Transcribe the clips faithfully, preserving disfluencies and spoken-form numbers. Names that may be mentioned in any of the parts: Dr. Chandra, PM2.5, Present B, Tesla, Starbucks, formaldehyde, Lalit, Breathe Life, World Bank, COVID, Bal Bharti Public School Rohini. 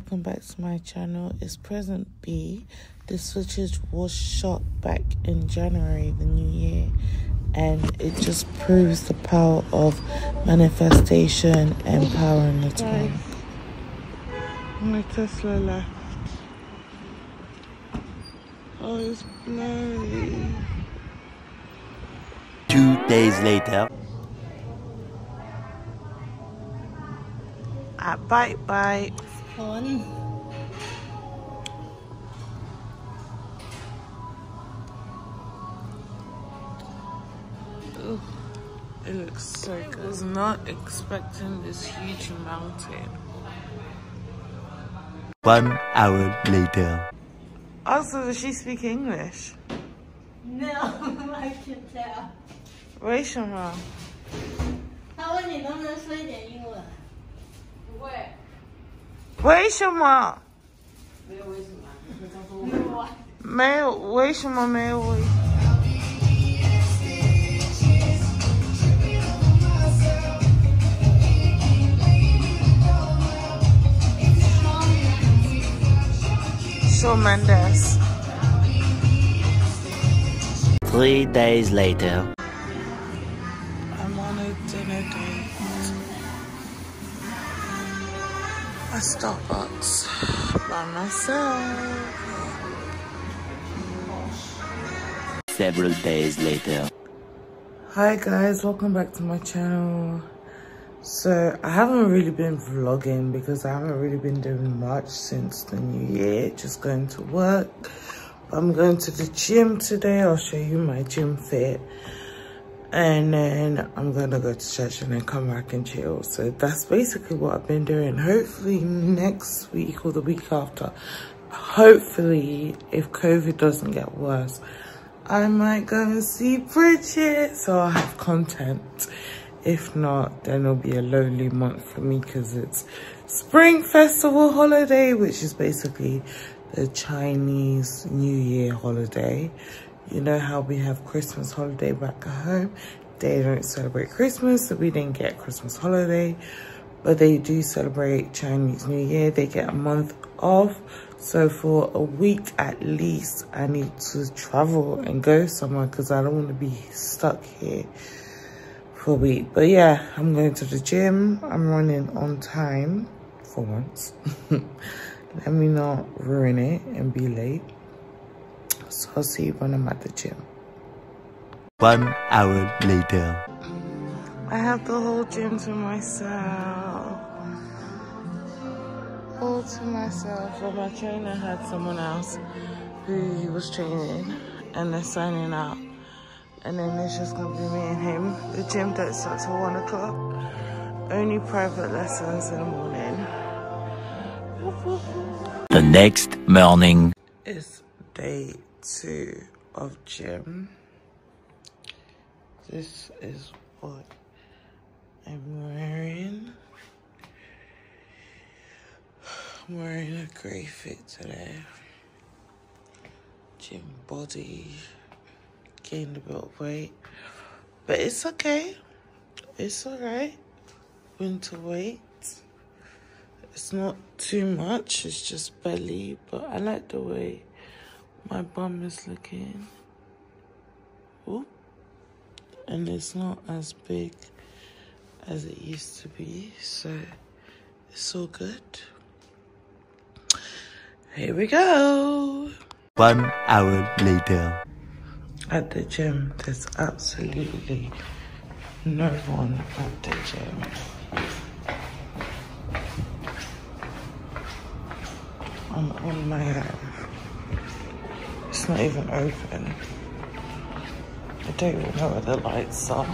welcome back to my channel. It's Present B. The switches was shot back in January, the new year, and it just proves the power of manifestation and power in the time. My Tesla left. Oh, it's blurry. Two days later. At Bite Bite. Fun. Ooh, it looks so good. I was not expecting this huge mountain. One hour later. Also, does she speak English? No, I can tell. 为什么？他问你能不能说一点英文。 为什么？没有为什么，你告诉我。没有为什么没有为什么？So Mendes. Three days later. I'm on a dinner date. A Starbucks by myself. Several days later. Hi guys, welcome back to my channel. So I haven't really been vlogging because I haven't really been doing much since the new year, just going to work. I'm going to the gym today. I'll show you my gym fit. And then I'm gonna go to church and then come back and chill. So that's basically what I've been doing. Hopefully next week or the week after, hopefully if COVID doesn't get worse, I might go and see Bridget. So I'll have content. If not, then it'll be a lonely month for me because it's Spring Festival holiday, which is basically the Chinese New Year holiday. You know how we have Christmas holiday back at home. They don't celebrate Christmas, so we didn't get Christmas holiday. But they do celebrate Chinese New Year. They get a month off. So for a week at least, I need to travel and go somewhere because I don't want to be stuck here for a week. But yeah, I'm going to the gym. I'm running on time for once. Let me not ruin it and be late. So I'll see you when I'm at the gym. One hour later. I have the whole gym to myself. All to myself. Well, my trainer had someone else who he was training and they're signing out. And then it's just gonna be me and him. The gym don't start till one o'clock. Only private lessons in the morning. The next morning. It's day two of gym. This is what I'm wearing. I'm wearing a grey fit today. Gym body. Gained a bit of weight. But it's okay. It's alright. Winter weight. It's not too much. It's just belly. But I like the way my bum is looking. Ooh. And it's not as big as it used to be. So it's all good. Here we go. One hour later. At the gym, there's absolutely no one at the gym. I'm on my own. It's not even open. I don't even know where the lights are.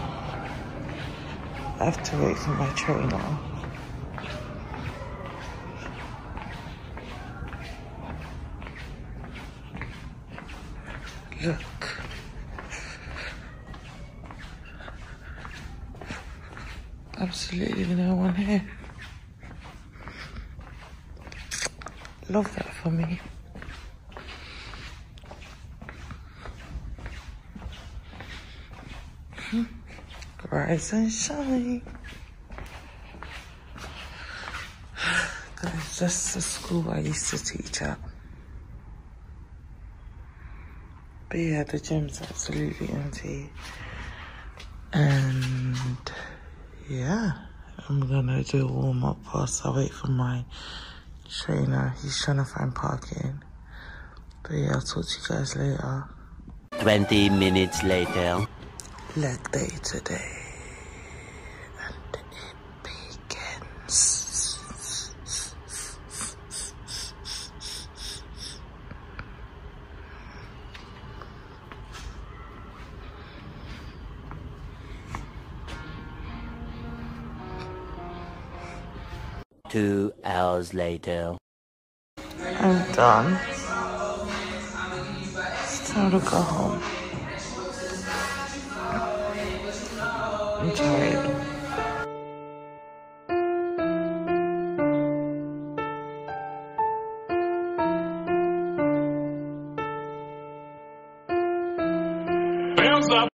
I have to wait for my trainer. Look. Absolutely no one here. Love that for me. Rise and shine. Guys, That's the school I used to teach at. But yeah, the gym's absolutely empty. And yeah, I'm gonna do a warm up whilst I wait for my trainer. He's trying to find parking. But yeah, I'll talk to you guys later. twenty minutes later. Leg day today. And it begins. Two hours later. I'm done. It's time to go home. I'm tired.